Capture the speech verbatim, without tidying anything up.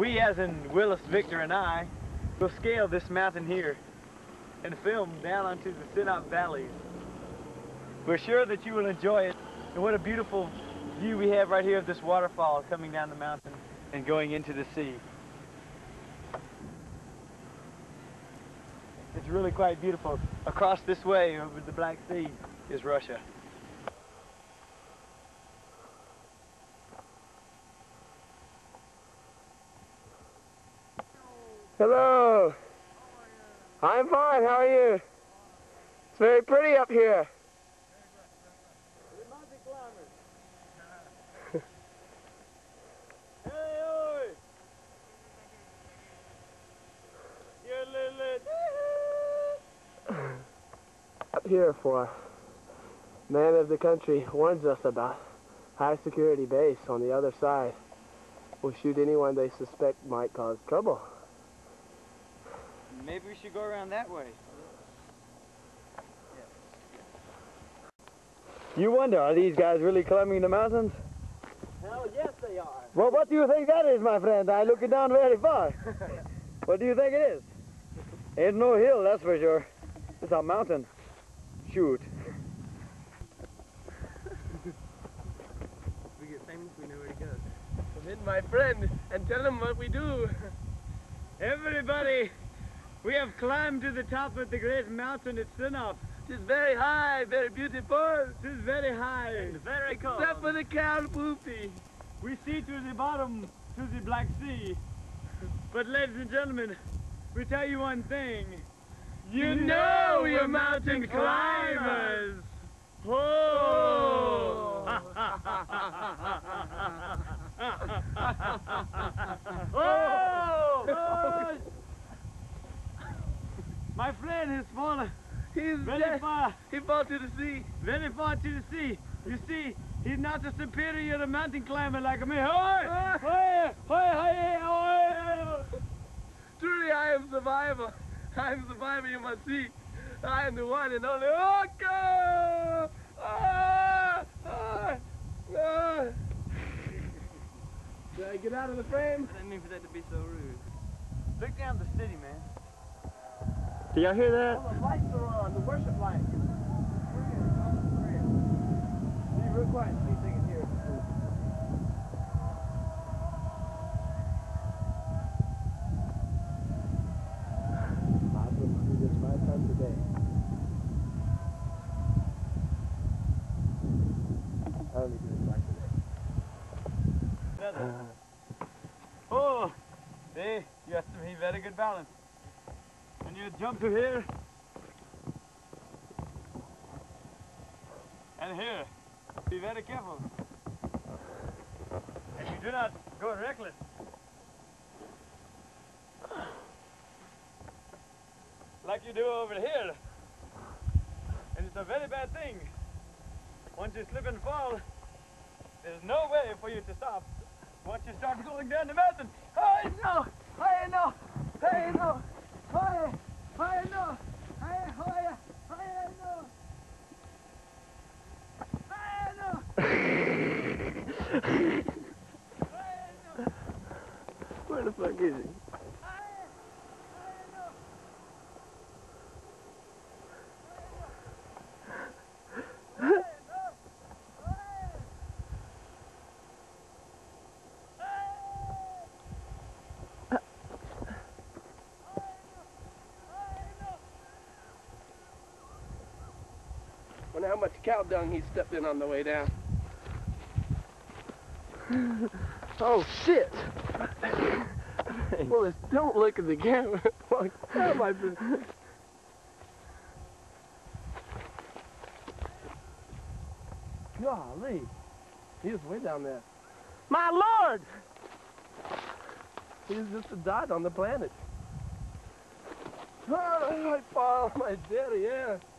we, as in Willis, Victor, and I, will scale this mountain here and film down onto the Sinup valleys. We're sure that you will enjoy it, and what a beautiful view we have right here of this waterfall coming down the mountain and going into the sea. It's really quite beautiful. Across this way over the Black Sea is Russia. Hello. How are you? I'm fine. How are you? It's very pretty up here. Up here, for man of the country warns us about high security base on the other side. Will shoot anyone they suspect might cause trouble. Maybe we should go around that way. You wonder, are these guys really climbing the mountains? Hell yes, they are. Well, what do you think that is, my friend? I look it down very far. What do you think it is? Ain't no hill, that's for sure. It's a mountain. Shoot. If we get famous, we know where to go. So hit my friend and tell him what we do. Everybody, we have climbed to the top of the great mountain at Tsunov. It is very high, very beautiful. It is very high. And very cold. Except for the Calhoun. We see to the bottom, to the Black Sea. But ladies and gentlemen, we tell you one thing. You know we're mountain climbers! Oh! Oh! My friend has fallen. He's very dead. Far. He fell to the sea. Very far to the sea. You see, he's not a superior mountain climber like me. Truly, I am survivor. I am the survivor, you must see. I am the one and only. Oh, go! Ah! Ah! Ah! Did I get out of the frame? I didn't mean for that to be so rude. Look down the city, man. Do y'all hear that? Oh, the lights are on, the worship lights. Be real quiet, see if they can hear it. Oh, see, you have to be very good balance. And you jump to here, and here. Be very careful. And you do not go reckless. Like you do over here. And it's a very bad thing. Once you slip and fall, there's no way for you to stop. Once you start going down the mountain, I know, I know, I know, I know, I know, I know, where the fuck is he? How much cow dung he stepped in on the way down. Oh shit! Willis, don't look at the camera. Like, how am I been... Golly, he was way down there. My lord! He was just a dot on the planet. Oh, I fall on my daddy, yeah.